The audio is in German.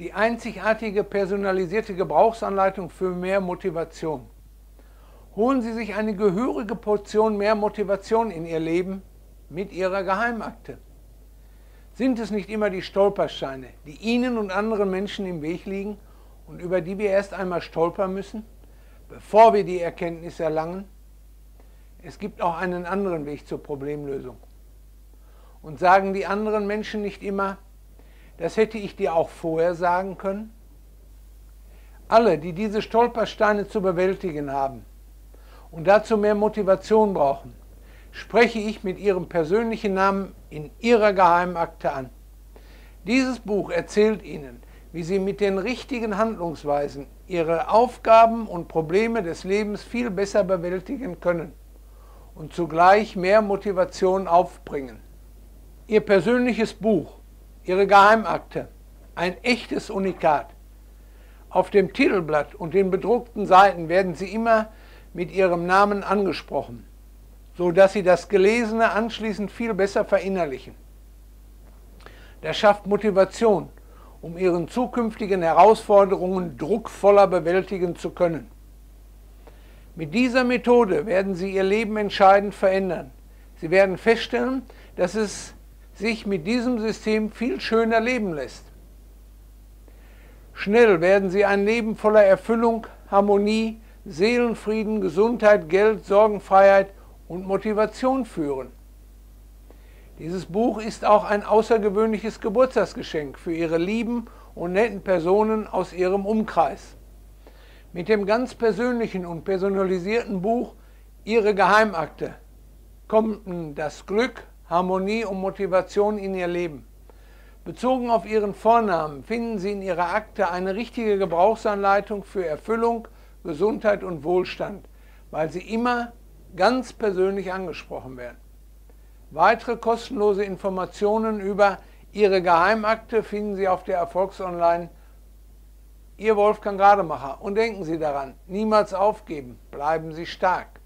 Die einzigartige personalisierte Gebrauchsanleitung für mehr Motivation. Holen Sie sich eine gehörige Portion mehr Motivation in Ihr Leben mit Ihrer Geheimakte. Sind es nicht immer die Stolpersteine, die Ihnen und anderen Menschen im Weg liegen und über die wir erst einmal stolpern müssen, bevor wir die Erkenntnis erlangen? Es gibt auch einen anderen Weg zur Problemlösung. Und sagen die anderen Menschen nicht immer, das hätte ich dir auch vorher sagen können? Alle, die diese Stolpersteine zu bewältigen haben und dazu mehr Motivation brauchen, spreche ich mit ihrem persönlichen Namen in ihrer Geheimakte an. Dieses Buch erzählt Ihnen, wie Sie mit den richtigen Handlungsweisen Ihre Aufgaben und Probleme des Lebens viel besser bewältigen können und zugleich mehr Motivation aufbringen. Ihr persönliches Buch, Ihre Geheimakte, ein echtes Unikat. Auf dem Titelblatt und den bedruckten Seiten werden Sie immer mit Ihrem Namen angesprochen, so dass Sie das Gelesene anschließend viel besser verinnerlichen. Das schafft Motivation, um Ihren zukünftigen Herausforderungen druckvoller bewältigen zu können. Mit dieser Methode werden Sie Ihr Leben entscheidend verändern. Sie werden feststellen, dass es sich mit diesem System viel schöner leben lässt. Schnell werden Sie ein Leben voller Erfüllung, Harmonie, Seelenfrieden, Gesundheit, Geld, Sorgenfreiheit und Motivation führen. Dieses Buch ist auch ein außergewöhnliches Geburtstagsgeschenk für Ihre lieben und netten Personen aus Ihrem Umkreis. Mit dem ganz persönlichen und personalisierten Buch Ihre Geheimakte kommt das Glück, Harmonie und Motivation in Ihr Leben. Bezogen auf Ihren Vornamen finden Sie in Ihrer Akte eine richtige Gebrauchsanleitung für Erfüllung, Gesundheit und Wohlstand, weil Sie immer ganz persönlich angesprochen werden. Weitere kostenlose Informationen über Ihre Geheimakte finden Sie auf der Erfolgs-Online. Ihr Wolfgang Rademacher. Und denken Sie daran, niemals aufgeben, bleiben Sie stark.